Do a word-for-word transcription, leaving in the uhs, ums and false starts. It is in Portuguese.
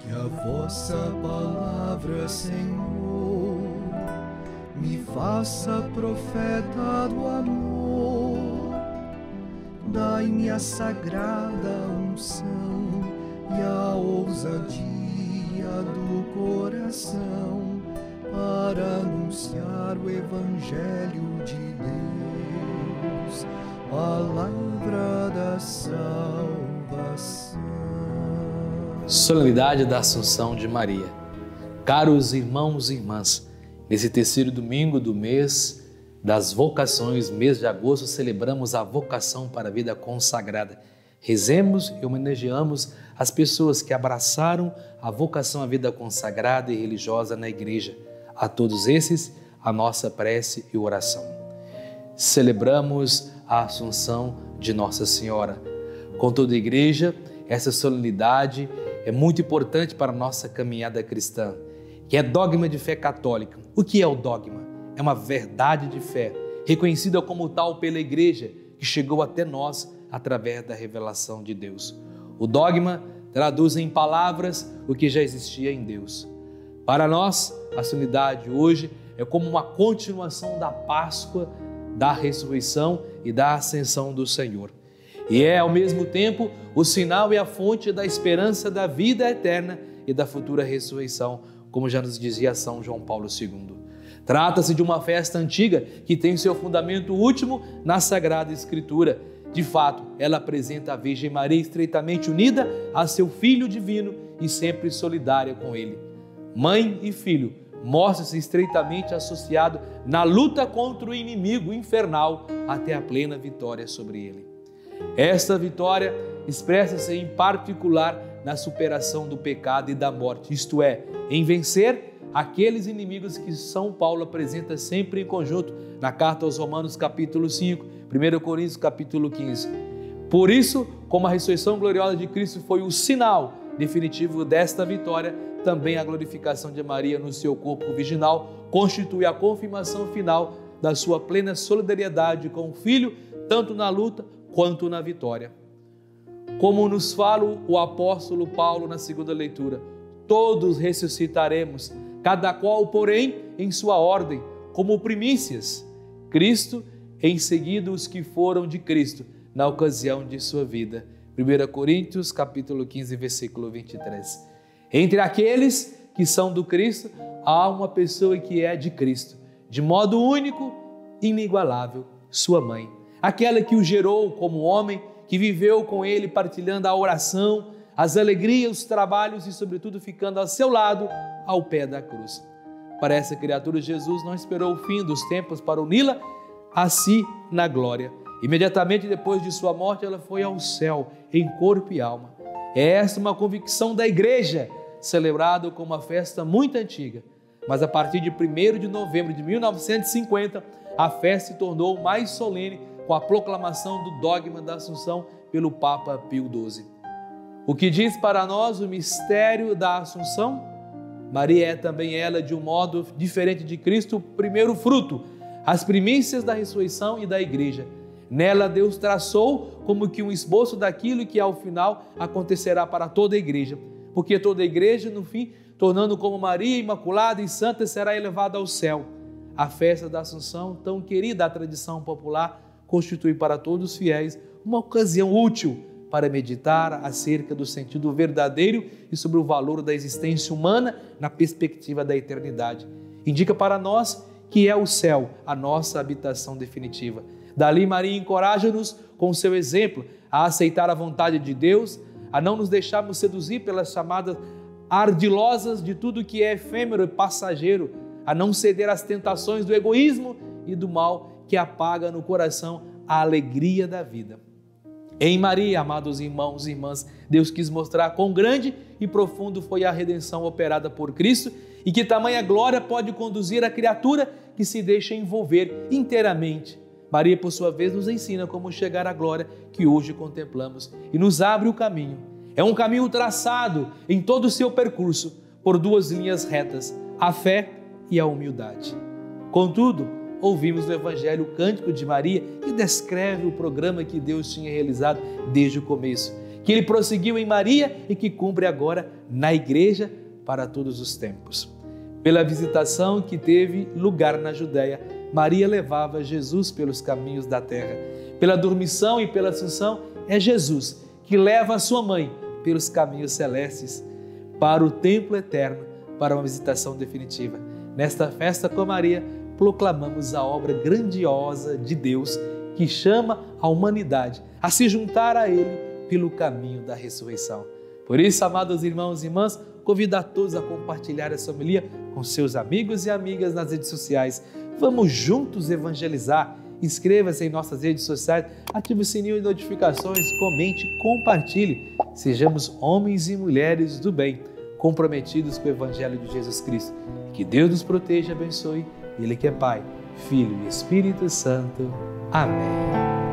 Que a vossa palavra, Senhor, me faça profeta do amor. Dai-me a sagrada unção e a ousadia do coração para anunciar o Evangelho de Deus, palavra da salvação. Solenidade da Assunção de Maria. Caros irmãos e irmãs, nesse terceiro domingo do mês das vocações, mês de agosto, celebramos a vocação para a vida consagrada. Rezemos e homenageamos as pessoas que abraçaram a vocação à vida consagrada e religiosa na Igreja. A todos esses, a nossa prece e oração. Celebramos a Assunção de Nossa Senhora. Com toda a Igreja, essa solenidade é muito importante para a nossa caminhada cristã, que é dogma de fé católica. O que é o dogma? É uma verdade de fé, reconhecida como tal pela Igreja, que chegou até nós através da revelação de Deus. O dogma traduz em palavras o que já existia em Deus. Para nós, a solenidade hoje é como uma continuação da Páscoa, da ressurreição e da ascensão do Senhor. E é, ao mesmo tempo, o sinal e a fonte da esperança da vida eterna e da futura ressurreição, como já nos dizia São João Paulo segundo. Trata-se de uma festa antiga que tem seu fundamento último na Sagrada Escritura. De fato, ela apresenta a Virgem Maria estreitamente unida a seu Filho Divino e sempre solidária com Ele. Mãe e filho mostra-se estreitamente associado na luta contra o inimigo infernal até a plena vitória sobre ele. Esta vitória expressa-se em particular na superação do pecado e da morte, isto é, em vencer aqueles inimigos que São Paulo apresenta sempre em conjunto na Carta aos Romanos capítulo cinco, primeiro Coríntios capítulo quinze. Por isso, como a ressurreição gloriosa de Cristo foi o sinal definitivo desta vitória, também a glorificação de Maria no seu corpo virginal constitui a confirmação final da sua plena solidariedade com o Filho, tanto na luta quanto na vitória. Como nos fala o apóstolo Paulo na segunda leitura, todos ressuscitaremos, cada qual, porém, em sua ordem, como primícias, Cristo, em seguida os que foram de Cristo, na ocasião de sua vida. primeiro Coríntios, capítulo quinze, versículo vinte e três. Entre aqueles que são do Cristo, há uma pessoa que é de Cristo, de modo único e inigualável, sua mãe. Aquela que o gerou como homem, que viveu com ele partilhando a oração, as alegrias, os trabalhos e, sobretudo, ficando a seu lado, ao pé da cruz. Para essa criatura, Jesus não esperou o fim dos tempos para uni-la a si na glória. Imediatamente depois de sua morte, ela foi ao céu, em corpo e alma. É esta uma convicção da Igreja, celebrada como uma festa muito antiga. Mas a partir de primeiro de novembro de mil novecentos e cinquenta, a festa se tornou mais solene com a proclamação do dogma da Assunção pelo Papa Pio doze. O que diz para nós o mistério da Assunção? Maria é também ela, de um modo diferente de Cristo, o primeiro fruto, as primícias da ressurreição e da Igreja. Nela Deus traçou como que um esboço daquilo que ao final acontecerá para toda a Igreja, porque toda a Igreja, no fim, tornando como Maria Imaculada e Santa, será elevada ao céu. A festa da Assunção, tão querida à tradição popular, constitui para todos os fiéis uma ocasião útil para meditar acerca do sentido verdadeiro e sobre o valor da existência humana na perspectiva da eternidade. Indica para nós que é o céu a nossa habitação definitiva. Dali, Maria encoraja-nos com seu exemplo a aceitar a vontade de Deus, a não nos deixarmos seduzir pelas chamadas ardilosas de tudo que é efêmero e passageiro, a não ceder às tentações do egoísmo e do mal que apaga no coração a alegria da vida. Em Maria, amados irmãos e irmãs, Deus quis mostrar quão grande e profundo foi a redenção operada por Cristo e que tamanha glória pode conduzir a criatura que se deixa envolver inteiramente. Maria, por sua vez, nos ensina como chegar à glória que hoje contemplamos e nos abre o caminho. É um caminho traçado em todo o seu percurso por duas linhas retas, a fé e a humildade. Contudo, ouvimos no Evangelho o cântico de Maria que descreve o programa que Deus tinha realizado desde o começo, que ele prosseguiu em Maria e que cumpre agora na Igreja para todos os tempos. Pela visitação que teve lugar na Judéia, Maria levava Jesus pelos caminhos da terra. Pela dormição e pela assunção, é Jesus que leva a sua mãe pelos caminhos celestes para o templo eterno, para uma visitação definitiva. Nesta festa com Maria, proclamamos a obra grandiosa de Deus que chama a humanidade a se juntar a Ele pelo caminho da ressurreição. Por isso, amados irmãos e irmãs, convido a todos a compartilhar essa homilia com seus amigos e amigas nas redes sociais. Vamos juntos evangelizar. Inscreva-se em nossas redes sociais, ative o sininho de notificações, comente, compartilhe. Sejamos homens e mulheres do bem, comprometidos com o Evangelho de Jesus Cristo. Que Deus nos proteja e abençoe. Ele que é Pai, Filho e Espírito Santo. Amém.